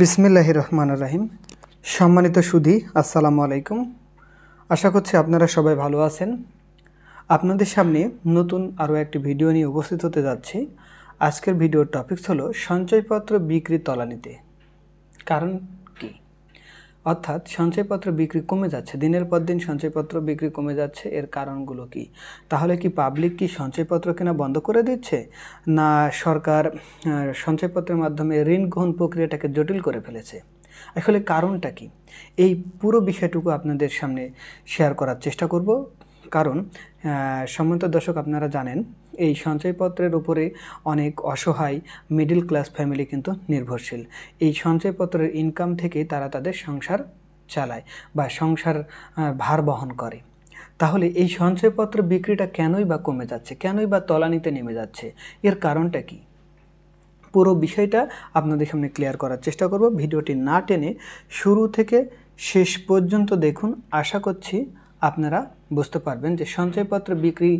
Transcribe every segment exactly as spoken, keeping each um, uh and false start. बिस्मिल्लाहिर रहमानिर रहीम सम्मानित सुधी आसসালামু আলাইকুম। आशा करছি আপনারা সবাই ভালো আছেন। আপনাদের সামনে নতুন আরও একটি ভিডিও নিয়ে উপস্থিত হতে যাচ্ছি। আজকের ভিডিওর টপিকস হলো সঞ্চয়পত্র বিক্রি তলানিতে। কারণ কি? অর্থাৎ সঞ্চয়পত্র বিক্রি কমে যাচ্ছে, দিনের পর দিন সঞ্চয়পত্র বিক্রি কমে যাচ্ছে। এর কারণগুলো কি? তাহলে কি পাবলিক কি সঞ্চয়পত্র কেনা বন্ধ করে দিচ্ছে, না সরকার সঞ্চয়পত্রের মাধ্যমে ঋণ গ্রহণ প্রক্রিয়াটাকে জটিল করে ফেলেছে? আসলে কারণটা কি, এই পুরো বিষয়টুকু আপনাদের সামনে শেয়ার করার চেষ্টা করব। কারণ সম্মানিত দর্শক, আপনারা জানেন এই সঞ্চয়পত্রের উপরে অনেক অসহায় মিডল ক্লাস ফ্যামিলি কিন্তু নির্ভরশীল। এই সঞ্চয়পত্রের ইনকাম থেকে তারা তাদের সংসার চালায় বা সংসার ভার বহন করে। তাহলে এই সঞ্চয়পত্র বিক্রিটা কেনই বা কমে যাচ্ছে, কেনই বা তলানিতে নেমে যাচ্ছে, এর কারণটা কি? পুরো বিষয়টা আপনাদের সামনে ক্লিয়ার করার চেষ্টা করব। ভিডিওটি না টেনে শুরু থেকে শেষ পর্যন্ত দেখুন। আশা করছি আপনারা বুঝতে পারবেন যে সঞ্চয়পত্র বিক্রি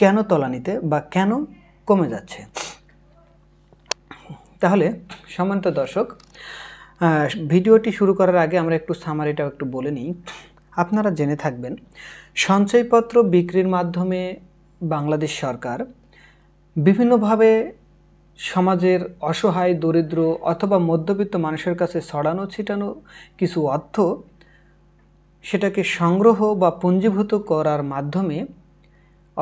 কেন তলানিতে বা কেন কমে যাচ্ছে। তাহলে সম্মানিত দর্শক, ভিডিওটি শুরু করার আগে আমরা একটু সামারিটা একটু বলে নিই। আপনারা জেনে থাকবেন সঞ্চয়পত্র বিক্রির মাধ্যমে বাংলাদেশ সরকার বিভিন্নভাবে সমাজের অসহায় দরিদ্র অথবা মধ্যবিত্ত মানুষের কাছে ছড়ানো ছিটানো কিছু অর্থ সেটাকে সংগ্রহ বা পুঞ্জীভূত করার মাধ্যমে,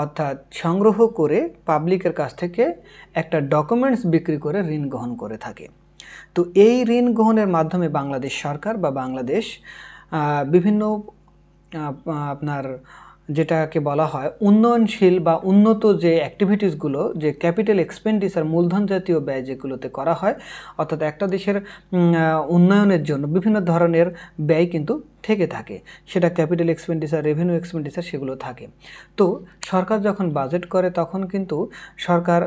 অর্থাৎ সংগ্রহ করে পাবলিকের কাছ থেকে একটা ডকুমেন্টস বিক্রি করে ঋণ গ্রহণ করে থাকে। তো এই ঋণ গ্রহণের মাধ্যমে বাংলাদেশ সরকার বা বাংলাদেশ বিভিন্ন আপনার যেটাকে বলা হয় উন্নয়নশীল বা উন্নত যে অ্যাক্টিভিটিসগুলো, যে ক্যাপিটাল এক্সপেন্ডিচার মূলধন জাতীয় ব্যয় যেগুলোতে করা হয়, অর্থাৎ একটা দেশের উন্নয়নের জন্য বিভিন্ন ধরনের ব্যয় কিন্তু থেকে থাকে, সেটা ক্যাপিটাল এক্সপেন্ডিচার রেভিনিউ এক্সপেন্ডিচার সেগুলো থাকে। তো সরকার যখন বাজেট করে তখন কিন্তু সরকার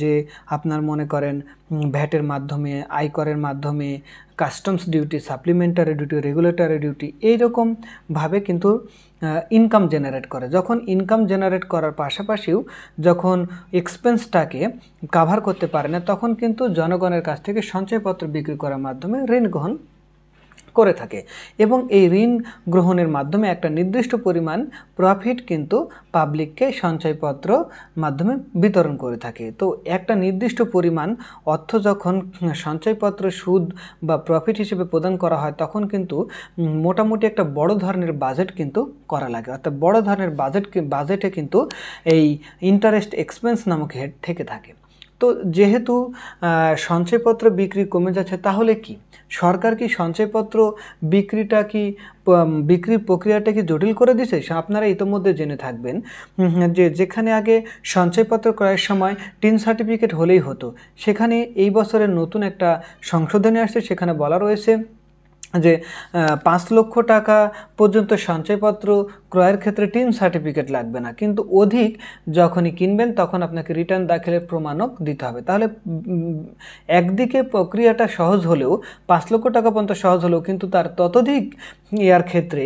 যে আপনার মনে করেন ভ্যাটের মাধ্যমে আয়করের মাধ্যমে customs duty supplementary duty regulatory duty এইরকমভাবে কিন্তু ইনকাম জেনারেট করে। যখন ইনকাম জেনারেট করার পাশাপাশিও যখন এক্সপেন্সটাকে কাভার করতে পারে না তখন কিন্তু জনগণের কাছ থেকে সঞ্চয়পত্র বিক্রি করার মাধ্যমে ঋণ গ্রহণ করে থাকে এবং এই ঋণ গ্রহণের মাধ্যমে একটা নির্দিষ্ট পরিমাণ প্রফিট কিন্তু পাবলিককে সঞ্চয়পত্র মাধ্যমে বিতরণ করে থাকে। তো একটা নির্দিষ্ট পরিমাণ অর্থ যখন সঞ্চয়পত্র সুদ বা প্রফিট হিসেবে প্রদান করা হয় তখন কিন্তু মোটামুটি একটা বড় ধরনের বাজেট কিন্তু করা লাগে, অর্থাৎ বড় ধরনের বাজেট বাজেটে কিন্তু এই ইন্টারেস্ট এক্সপেন্স নামক হেড থেকে থাকে। তো যেহেতু সঞ্চয়পত্র বিক্রি কমে যাচ্ছে, তাহলে কি সরকার কি সঞ্চয়পত্র বিক্রিটা কি বিক্রির প্রক্রিয়াটা কি জটিল করে দিছে? আপনারা ইতোমধ্যে জেনে থাকবেন যে যেখানে আগে সঞ্চয়পত্র ক্রয়ের সময় টিন সার্টিফিকেট হলেই হতো, সেখানে এই বছরের নতুন একটা সংশোধনী আসছে। সেখানে বলা রয়েছে যে পাঁচ লক্ষ টাকা পর্যন্ত সঞ্চয়পত্র ক্রয়ের ক্ষেত্রে টিন সার্টিফিকেট লাগবে না, কিন্তু অধিক যখনই কিনবেন তখন আপনাকে রিটার্ন দাখিলের প্রমাণক দিতে হবে। তাহলে একদিকে প্রক্রিয়াটা সহজ হলেও পাঁচ লক্ষ টাকা পর্যন্ত সহজ হলেও কিন্তু তার ততোধিক ইয়ার ক্ষেত্রে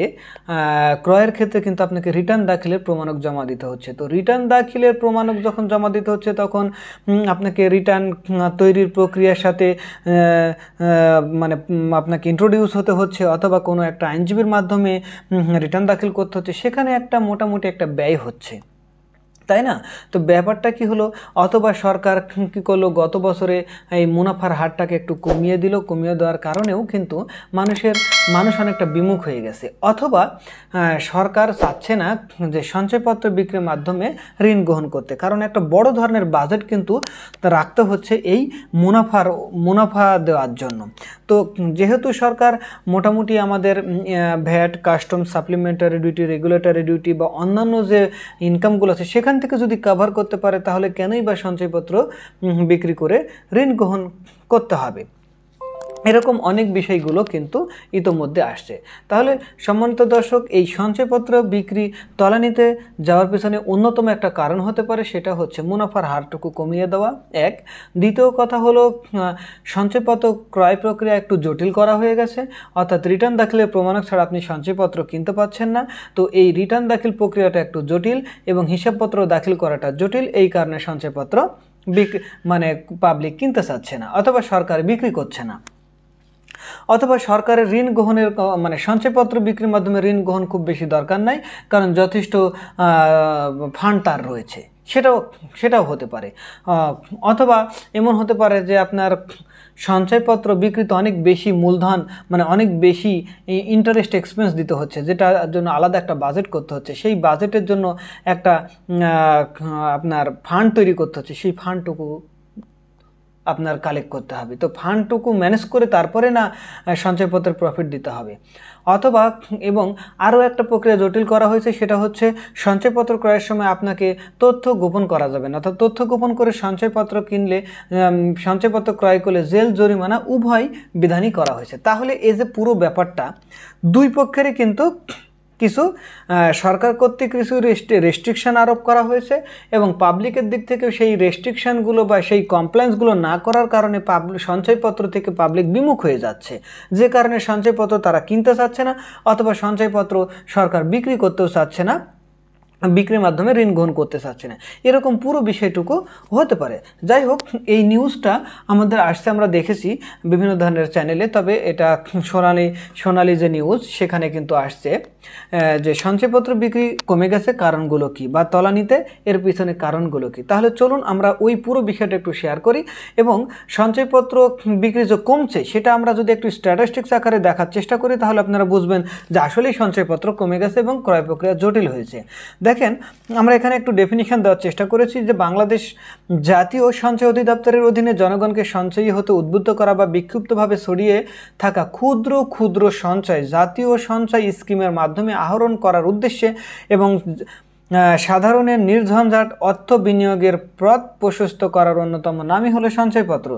ক্রয়ের ক্ষেত্রে কিন্তু আপনাকে রিটার্ন দাখিলের প্রমাণক জমা দিতে হচ্ছে। তো রিটার্ন দাখিলের প্রমাণক যখন জমা দিতে হচ্ছে তখন আপনাকে রিটার্ন তৈরির প্রক্রিয়ার সাথে মানে আপনাকে ইন্ট্রোডিউস হতে হচ্ছে অথবা কোনো একটা আইনজীবীর মাধ্যমে রিটার্ন দাখিল করতে হচ্ছে, সেখানে একটা মোটামুটি একটা ব্যয় হচ্ছে, তাই না? তো ব্যাপারটা কি হলো, অথবা সরকার কী করলো, গত বছরে এই মুনাফার হারটাকে একটু কমিয়ে দিল। কমিয়ে দেওয়ার কারণেও কিন্তু মানুষের মানুষ অনেকটা বিমুখ হয়ে গেছে, অথবা সরকার চাচ্ছে না যে সঞ্চয়পত্র বিক্রির মাধ্যমে ঋণ গ্রহণ করতে, কারণ একটা বড় ধরনের বাজেট কিন্তু রাখতে হচ্ছে এই মুনাফার মুনাফা দেওয়ার জন্য। তো যেহেতু সরকার মোটামুটি আমাদের VAT custom supplementary duty regulatory duty বা অন্যান্য যে ইনকামগুলো আছে সেখানে থেকে যদি কভার করতে পারে তাহলে কেনই বা সঞ্চয়পত্র বিক্রি করে ঋণ গ্রহণ করতে হবে? এরকম অনেক বিষয়গুলো কিন্তু ইতোমধ্যে আসছে। তাহলে সম্মানিত দর্শক, এই সঞ্চয়পত্র বিক্রি তলানিতে যাওয়ার পেছনে অন্যতম একটা কারণ হতে পারে, সেটা হচ্ছে মুনাফার হারটুকু কমিয়ে দেওয়া এক। দ্বিতীয় কথা হলো সঞ্চয়পত্র ক্রয় প্রক্রিয়া একটু জটিল করা হয়ে গেছে, অর্থাৎ রিটার্ন দাখিলের প্রমাণক ছাড়া আপনি সঞ্চয়পত্র কিনতে পাচ্ছেন না। তো এই রিটার্ন দাখিল প্রক্রিয়াটা একটু জটিল এবং হিসাবপত্র দাখিল করাটা জটিল, এই কারণে সঞ্চয়পত্র বিক্রি মানে পাবলিক কিনতে চাচ্ছে না অথবা সরকার বিক্রি করছে না। अथवा सरकार ऋण ग्रहण माने संचयपत्र बिक्री माध्यम ऋण ग्रहण खूब बेशी दरकार नहीं कारण जथेष्ट फांड तार रयेछे सेटाओ सेटाओ होते पारे अथवा एमन होते पारे जे आपनार संचयपत्र बिक्रीते अनेक बेशी मूलधन माने अनेक बेशी इंटरेस्ट एक्सपेंस दिते होच्छे जेटार जोन्नो आलादा एकटा बाजेट करते होच्छे सेई बाजेटेर जोन्नो एकटा आपनार फांड तैरि करते होच्छे सेई फांडटुकु आपनार कलेक्ट करते हबे तो फांडटुकु मैनेज करे तारपरे ना संचयपत्र प्रफिट दिते हबे अथवा एवं आरो एक प्रक्रिया जटिल करा होयेछे सेटा होच्छे संचयपत्र क्रयेर समय आपनाके तथ्य गोपन करा जाबे ना अर्थात तथ्य गोपन करे संचयपत्र किनले संचयपत्र क्रय करले जेल जरिमाना उभय विधानई करा होयेछे ताहले ए जे पुरो ब्यापारटा दुई पक्षेरই किन्तु किछु सरकार कर्तृक किछु रेस्ट्रिक्शन आरोप करा होयेछे एवं पब्लिकेर दिक थेके सेई रेस्ट्रिक्शनगुलो बा सेई कमप्लायेंसगुलो ना करार कारणे पब्लिक संचयपत्र थेके पब्लिक विमुख हये जाच्छे जे कारणे संचयपत्र तारा किनते चाচ্ছে না अथवा संचयपत्र सरकार बिक्री करतेও চাচ্ছে না बिक्री माध्यमे ऋण ग्रहण करते চাচ্ছে না এরকম পুরো বিষয়টুকু হতে পারে যাই হোক এই নিউজটা আমাদের আসছে আমরা দেখেছি বিভিন্ন ধরনের চ্যানেলে তবে এটা সোনালী সোনালী যে নিউজ সেখানে কিন্তু আসছে যে সঞ্চয়পত্র বিক্রি কমে গেছে কারণগুলো কি বা তলানিতে এর পিছনে কারণগুলো কি তাহলে চলুন আমরা ওই পুরো বিষয়টা একটু শেয়ার করি এবং সঞ্চয়পত্র বিক্রি যে কমছে সেটা আমরা যদি একটু স্ট্যাটিস্টিক্স আকারে দেখার চেষ্টা করি তাহলে আপনারা বুঝবেন যে আসলে সঞ্চয়পত্র কমে গেছে এবং ক্রয় প্রক্রিয়া জটিল হয়েছে দেখেন আমরা এখানে একটু ডেফিনিশন দেওয়ার চেষ্টা করেছি যে বাংলাদেশ জাতীয় সঞ্চয় অধিদপ্তরের অধীনে জনগণকে সঞ্চয়ী হতে উদ্বুদ্ধ করা বা বিক্ষিপ্তভাবে ছড়িয়ে থাকা ক্ষুদ্র ক্ষুদ্র সঞ্চয় জাতীয় সঞ্চয় স্কিমের মাধ্যমে আহরণ করার উদ্দেশ্যে এবং সাধারণের নির্ঝঞ্ঝাট অর্থ বিনিয়োগের পথ প্রশস্ত করার অন্যতম নামই হলো সঞ্চয়পত্র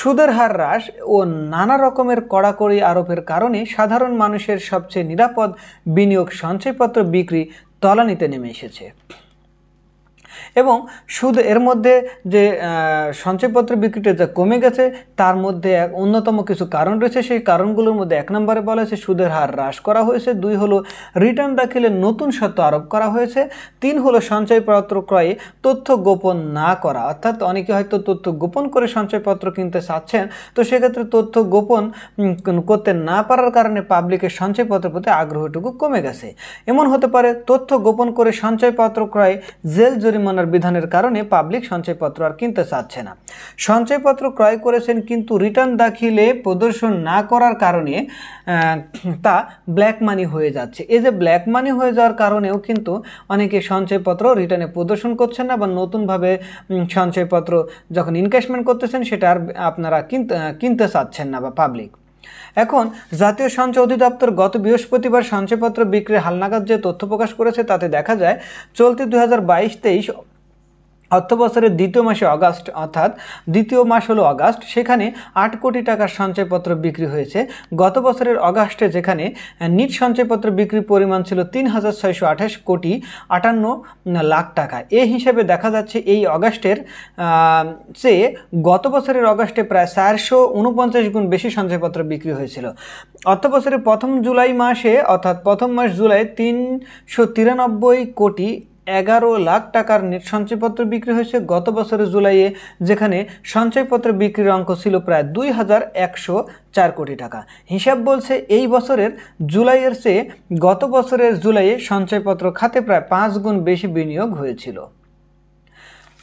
সুদের হার হ্রাস ও নানা রকমের কড়াকড়ি আরোপের কারণে সাধারণ মানুষের সবচেয়ে নিরাপদ বিনিয়োগ সঞ্চয়পত্র বিক্রি তলানিতে নেমে এসেছে এবং সুদ এর মধ্যে যে সঞ্চয়পত্র বিক্রিটা যা কমে গেছে তার মধ্যে অন্যতম কিছু কারণ রয়েছে সেই কারণগুলোর মধ্যে এক নম্বরে বলা হয়েছে সুদের হার হ্রাস করা হয়েছে দুই হলো রিটার্ন দাখিলে নতুন শর্ত আরোপ করা হয়েছে তিন হলো সঞ্চয়পত্র ক্রয়ে তথ্য গোপন না করা অর্থাৎ অনেকে হয়তো তথ্য গোপন করে সঞ্চয়পত্র কিনতে চাচ্ছেন তো সেক্ষেত্রে তথ্য গোপন করতে না পারার কারণে পাবলিকের সঞ্চয়পত্রের প্রতি আগ্রহটুকু কমে গেছে এমন হতে পারে তথ্য গোপন করে সঞ্চয়পত্র ক্রয়ে জেল জরিমানা বিধানের কারণে পাবলিক সঞ্চয়পত্র আর কিনতে চাচ্ছে না সঞ্চয়পত্র ক্রয় করেছেন কিন্তু রিটার্ন দাখিলে প্রদর্শন না করার কারণে তা ব্ল্যাক মানি হয়ে যাচ্ছে এই যে ব্ল্যাক মানি হয়ে যাওয়ার কারণেও কিন্তু অনেকে সঞ্চয়পত্র রিটার্নে প্রদর্শন করছেন না বা নতুন ভাবে সঞ্চয়পত্র যখন ইনভেস্টমেন্ট করতেছেন সেটা আর আপনারা কিনতে চাচ্ছেন না বা পাবলিক এখন জাতীয় সঞ্চয় অধিদপ্তর গত বৃহস্পতিবার সঞ্চয়পত্র বিক্রির হালনাগাদ যে তথ্য প্রকাশ করেছে তাতে দেখা যায় চলতি দুই হাজার বাইশ তেইশ অর্থবছরের দ্বিতীয় মাসে আগস্ট অর্থাৎ দ্বিতীয় মাস হলো আগস্ট সেখানে আট কোটি টাকার সঞ্চয়পত্র বিক্রি হয়েছে গত বছরের আগস্টে যেখানে নিট সঞ্চয়পত্র বিক্রির পরিমাণ ছিল তিন হাজার ছয়শো আঠাশ কোটি আটান্ন লাখ টাকা এই হিসেবে দেখা যাচ্ছে এই আগস্টের চেয়ে গত বছরের আগস্টে প্রায় চারশো উনপঞ্চাশ গুণ বেশি সঞ্চয়পত্র বিক্রি হয়েছিল অর্থবছরের প্রথম জুলাই মাসে অর্থাৎ প্রথম মাস জুলাই তিনশো তিরানব্বই কোটি এগারো লাখ টাকার নেট সঞ্চয়পত্র বিক্রি হয়েছে গত বছরের জুলাইয়ে যেখানে সঞ্চয়পত্র বিক্রির অঙ্ক ছিল প্রায় দুই হাজার একশো চার কোটি টাকা হিসাব বলছে এই বছরের জুলাইয়ের চেয়ে গত বছরের জুলাইয়ে সঞ্চয়পত্র খাতে প্রায় পাঁচ গুণ বেশি বিনিয়োগ হয়েছিল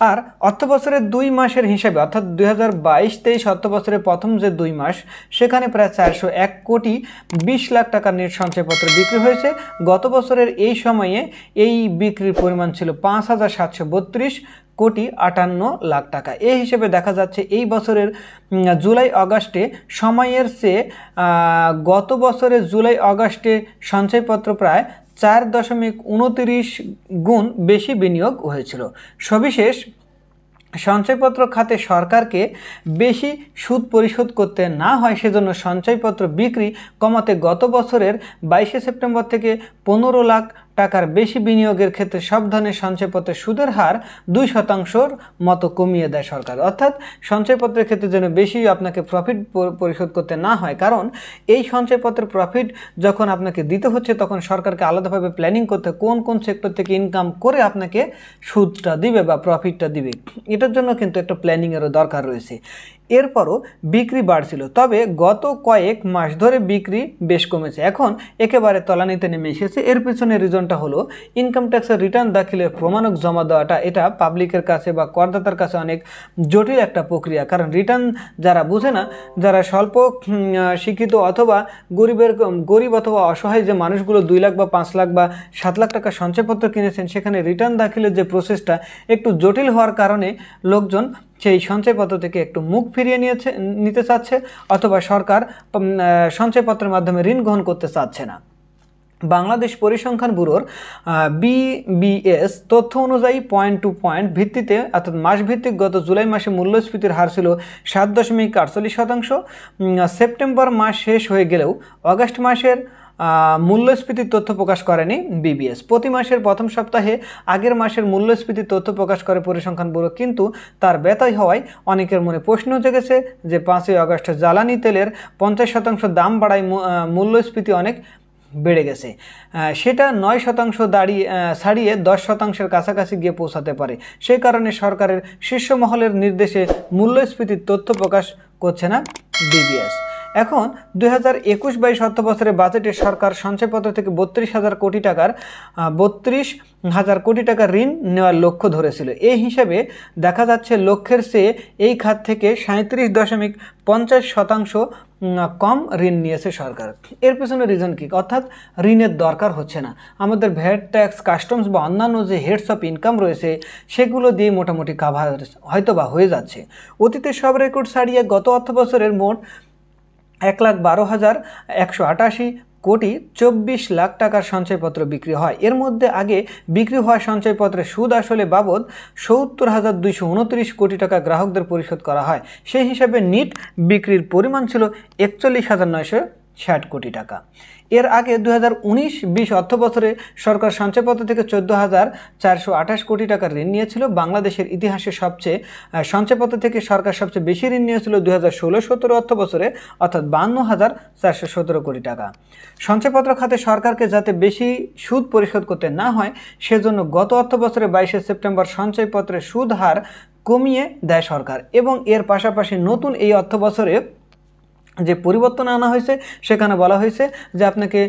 আর অর্থবছরের দুই মাসের হিসাবে অর্থাৎ দুই হাজার বাইশ তেইশ অর্থবছরের প্রথম যে দুই মাস সেখানে প্রায় চারশো এক কোটি বিশ লাখ টাকার নেট সঞ্চয়পত্র বিক্রি হয়েছে গত বছরের এই সময়ে এই বিক্রির পরিমাণ ছিল পাঁচ হাজার সাতশো বত্রিশ কোটি আটান্ন লাখ টাকা এই হিসেবে দেখা যাচ্ছে এই বছরের জুলাই আগস্টে সময়ের চেয়ে গত বছরের জুলাই আগস্টে সঞ্চয়পত্র প্রায় চার দশমিক উনত্রিশ গুণ বেশি বিনিয়োগ হয়েছিল সবিশেষ সঞ্চয়পত্র খাতে সরকারকে বেশি সুদ পরিশোধ করতে না হয় সেজন্য সঞ্চয়পত্র বিক্রি কমাতে গত বছরের বাইশে সেপ্টেম্বর থেকে পনেরো লাখ টাকার বেশি বিনিয়োগের ক্ষেত্রে সব ধরনের সঞ্চয়পত্রের সুদের হার দুই শতাংশর মতো কমিয়ে দেয় সরকার অর্থাৎ সঞ্চয়পত্রের ক্ষেত্রে যেন বেশি আপনাকে প্রফিট পরিশোধ করতে না হয় কারণ এই সঞ্চয়পত্রের প্রফিট যখন আপনাকে দিতে হচ্ছে তখন সরকারকে আলাদাভাবে প্ল্যানিং করতে কোন কোন সেক্টর থেকে ইনকাম করে আপনাকে সুদটা দিবে বা প্রফিটটা দিবে এটার জন্য কিন্তু একটা প্ল্যানিংয়েরও দরকার রয়েছে एरपरो बिक्री बाड़छिलो तबे गत कयेक मास धरे बिक्री बेश कमेछे एखन एकेबारे तलानिते नेमे एसेछे। एर पेछने रिजनटा हलो इनकाम टैक्सेर रिटार्न दाखिलेर प्रमाणक जमा देवाटा एटा पाब्लिकेर काछे बा करदातार काछे अनेक जटिल एकटा प्रक्रिया। कारण रिटार्न जारा बोझे ना, जारा स्वल्प शिक्षित अथवा गरीबेर गरीब अथवा असहाय जे मानुषगुलो दुई लाख बा पाँच लाख बा सात लाख टाका सঞ্চয়পত্র किनेछेन सेखाने रिटार्न दाखिलेर जे प्रसेसटा एकटु जटिल होवार कारणे लोकजन সেই সঞ্চয়পত্র থেকে একটু মুখ ফিরিয়ে নিয়েছে নিতে চাচ্ছে অথবা সরকার সঞ্চয়পত্রের মাধ্যমে ঋণ গ্রহণ করতে চাচ্ছে না। বাংলাদেশ পরিসংখ্যান ব্যুরোর বিবিএস তথ্য অনুযায়ী পয়েন্ট টু পয়েন্ট ভিত্তিতে অর্থাৎ মাসভিত্তিক গত জুলাই মাসে মূল্যস্ফীতির হার ছিল সাত দশমিক আটচল্লিশ শতাংশ। সেপ্টেম্বর মাস শেষ হয়ে গেলেও আগস্ট মাসের মূল্যস্ফীতির তথ্য প্রকাশ করেনি বিবিএস। প্রতি মাসের প্রথম সপ্তাহে আগের মাসের মূল্যস্ফীতির তথ্য প্রকাশ করে পরিসংখ্যান ব্যুরো, কিন্তু তার ব্যতয় হওয়ায় অনেকের মনে প্রশ্ন জেগেছে যে পাঁচই আগস্টে জ্বালানি তেলের পঞ্চাশ শতাংশ দাম বাড়ায় মূল্যস্ফীতি অনেক বেড়ে গেছে, সেটা নয় শতাংশ দাঁড়িয়ে ছাড়িয়ে দশ শতাংশের কাছাকাছি গিয়ে পৌঁছাতে পারে। সেই কারণে সরকারের শীর্ষ মহলের নির্দেশে মূল্যস্ফীতির তথ্য প্রকাশ করছে না বিবিএস। এখন দুই হাজার একুশ বাইশ অর্থ বছরের বাজেটে সরকার সঞ্চয়পত্র থেকে বত্রিশ হাজার কোটি টাকার বত্রিশ হাজার কোটি টাকার ঋণ নেওয়ার লক্ষ্য ধরেছিল। এই হিসাবে দেখা যাচ্ছে লক্ষ্যের চেয়ে এই খাত থেকে সাঁত্রিশ দশমিক পঞ্চাশ শতাংশ কম ঋণ নিয়েছে সরকার। এর পেছনে রিজন কি? অর্থাৎ ঋণের দরকার হচ্ছে না, আমাদের ভ্যাট ট্যাক্স কাস্টমস বা অন্যান্য যে হেডস অফ ইনকাম রয়েছে সেগুলো দিয়ে মোটামুটি কাভার হয়তো বা হয়ে যাচ্ছে। অতীতে সব রেকর্ড ছাড়িয়ে গত অর্থ বছরের মোট एक लाख बारो हज़ार एकशो अठाशी कोटी चौबीस लाख टाकार সঞ্চয়পত্র बिक्री है। एर मध्य आगे बिक्री हुआ সঞ্চয়পত্রে सूद आसले बाबद सत्तर हज़ार दुशो उनत्रिश कोटी टाका ग्राहक परिशोध करा है। से हिसाब से नीट बिक्री परिमाण छिलो एकचल्लिस हज़ार नयशो ষাট কোটি টাকা। এর আগে দুই হাজার উনিশ বিশ অর্থ বছরে সরকার সঞ্চয়পত্র থেকে চোদ্দো হাজার চারশো আঠাশ কোটি টাকা ঋণ নিয়েছিল। বাংলাদেশের ইতিহাসে সবচেয়ে সঞ্চয়পত্র থেকে সরকার সবচেয়ে বেশি ঋণ নিয়েছিল দুই হাজার ষোলো সতেরো অর্থ বছরে, অর্থাৎ বান্ন হাজার চারশো সতেরো কোটি টাকা। সঞ্চয়পত্র খাতে সরকারকে যাতে বেশি সুদ পরিশোধ করতে না হয় সেজন্য গত অর্থ বছরে বাইশে সেপ্টেম্বর সঞ্চয়পত্রের সুদ হার কমিয়ে দেয় সরকার, এবং এর পাশাপাশি নতুন এই অর্থ বছরে যে পরিবর্তন আনা হয়েছে সেখানে বলা হয়েছে যে আপনাকে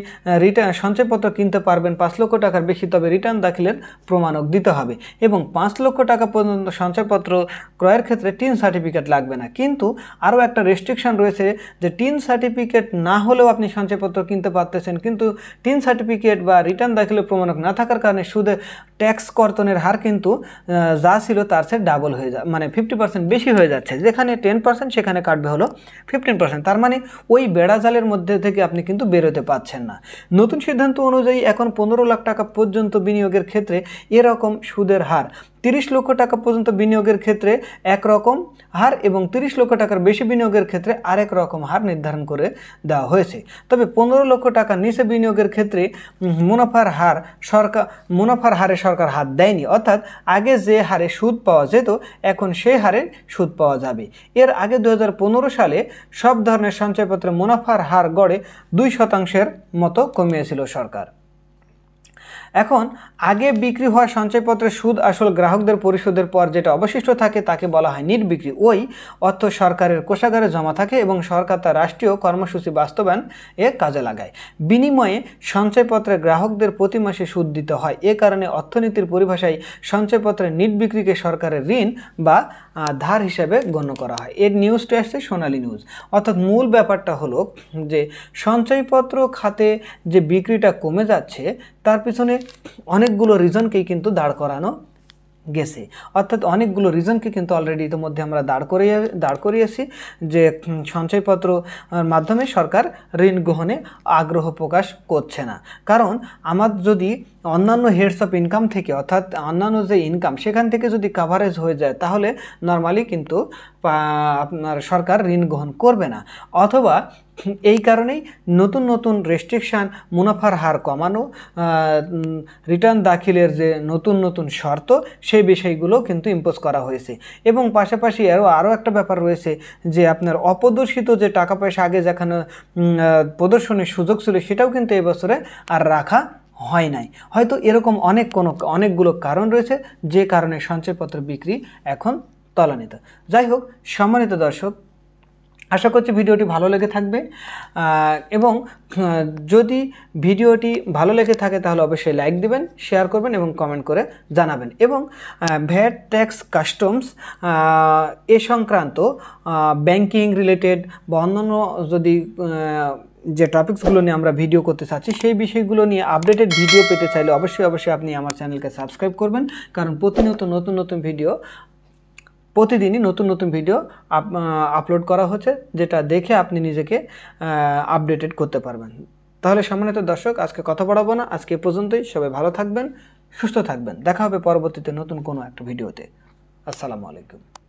রিটার্ন সঞ্চয়পত্র কিনতে পারবেন পাঁচ লক্ষ টাকার বেশি, তবে রিটার্ন দাখিলের প্রমাণক দিতে হবে এবং পাঁচ লক্ষ টাকা পর্যন্ত সঞ্চয়পত্র ক্রয়ের ক্ষেত্রে টিন সার্টিফিকেট লাগবে না। কিন্তু আরও একটা রেস্ট্রিকশান রয়েছে যে টিন সার্টিফিকেট না হলেও আপনি সঞ্চয়পত্র কিনতে পারতেছেন, কিন্তু টিন সার্টিফিকেট বা রিটার্ন দাখিলের প্রমাণক না থাকার কারণে সুদে ট্যাক্স কর্তনের হার কিন্তু যা ছিল তার চেয়ে ডাবল হয়ে যায়, মানে ফিফটি পার্সেন্ট বেশি হয়ে যাচ্ছে। যেখানে টেন পার্সেন্ট সেখানে কাটবে হলো ফিফটিন পার্সেন্ট। মানে ওই বেড়াজালের মধ্যে থেকে আপনি কিন্তু বেরোতে পারছেন না। নতুন সিদ্ধান্ত অনুযায়ী এখন পনেরো লাখ টাকা পর্যন্ত বিনিয়োগের ক্ষেত্রে এরকম সুদের হার, তিরিশ লক্ষ টাকা পর্যন্ত বিনিয়োগের ক্ষেত্রে একরকম হার এবং তিরিশ লক্ষ টাকার বেশি বিনিয়োগের ক্ষেত্রে আরেক রকম হার নির্ধারণ করে দেওয়া হয়েছে। তবে পনেরো লক্ষ টাকা নিচে বিনিয়োগের ক্ষেত্রে মুনাফার হার সরকার মুনাফার হারে সরকার হাত দেয়নি, অর্থাৎ আগে যে হারে সুদ পাওয়া যেত এখন সেই হারে সুদ পাওয়া যাবে। এর আগে দু হাজার পনেরো সালে সব ধরনের সঞ্চয়পত্রে মুনাফার হার গড়ে দুই শতাংশের মতো কমিয়েছিল সরকার। এখন আগে বিক্রি হওয়া সঞ্চয়পত্রের সুদ আসল গ্রাহকদের পরিশোধের পর যেটা অবশিষ্ট থাকে তাকে বলা হয় নিট বিক্রি। ওই অর্থ সরকারের কোষাগারে জমা থাকে এবং সরকার তার রাষ্ট্রীয় কর্মসূচি বাস্তবায়ন এ কাজে লাগায়। বিনিময়ে সঞ্চয়পত্রের গ্রাহকদের প্রতি মাসে সুদ দিতে হয়। এ কারণে অর্থনীতির পরিভাষায় সঞ্চয়পত্রের নিট বিক্রিকে সরকারের ঋণ বা ধার হিসেবে গণ্য করা হয়। এর নিউজটি আসছে সোনালী নিউজ। অর্থাৎ মূল ব্যাপারটা হলো যে সঞ্চয়পত্র খাতে যে বিক্রিটা কমে যাচ্ছে তার পিছনে অনেকগুলো রিজনকেই কিন্তু দাঁড় করানো গেছে, অর্থাৎ অনেকগুলো রিজনকে কিন্তু অলরেডি ইতিমধ্যে আমরা দাঁড় করিয়ে দাঁড় করিয়েছি যে সঞ্চয়পত্র মাধ্যমে সরকার ঋণ গ্রহণে আগ্রহ প্রকাশ করছে না। কারণ আমার যদি অন্যান্য হেডস অফ ইনকাম থেকে অর্থাৎ অন্যান্য যে ইনকাম সেখান থেকে যদি কাভারেজ হয়ে যায় তাহলে নর্মালি কিন্তু আপনার সরকার ঋণ গ্রহণ করবে না। অথবা এই কারণেই নতুন নতুন রেস্ট্রিকশান, মুনাফার হার কমানো, রিটার্ন দাখিলের যে নতুন নতুন শর্ত সেই বিষয়গুলো কিন্তু ইম্পোজ করা হয়েছে। এবং পাশাপাশি আরও আরও একটা ব্যাপার রয়েছে যে আপনার অপ্রদর্শিত যে টাকা পয়সা আগে যেখানে প্রদর্শনের সুযোগ ছিল সেটাও কিন্তু এবছরে আর রাখা হয় নাই। হয়তো এরকম অনেক কোনো অনেকগুলো কারণ রয়েছে যে কারণে সঞ্চয়পত্র বিক্রি এখন তলানিত। যাই হোক সম্মানিত দর্শক, आशा करছি ভিডিওটি ভালো লেগে থাকবে এবং যদি ভিডিওটি ভালো লেগে থাকে তাহলে অবশ্যই লাইক দিবেন শেয়ার করবেন এবং কমেন্ট করে জানাবেন এবং ভ্যাট ট্যাক্স কাস্টমস এই সংক্রান্ত ব্যাংকিং রিলেটেড বা অন্যান্য যদি যে টপিকসগুলো নিয়ে আমরা ভিডিও করতে চাচ্ছি সেই বিষয়গুলো নিয়ে আপডেটেড ভিডিও পেতে চাইলে অবশ্যই অবশ্যই আপনি আমার চ্যানেলকে সাবস্ক্রাইব করবেন কারণ প্রতিনিয়ত নতুন নতুন ভিডিও प्रतिदिन ही नतून नतून भिडियो आपलोड करा होच्छे जेटा देखे आपनी निजेके आपडेटेड करते पारबेन। ताहले सम्मानित दर्शक आज के कथा बाड़ाबो ना आज के पर्यन्तई सबाई भालो थाकबेन सुस्थ थाकबेन देखा होबे परवर्तीते नतून कोनो एकटा भिडियोते। आसসালামু আলাইকুম।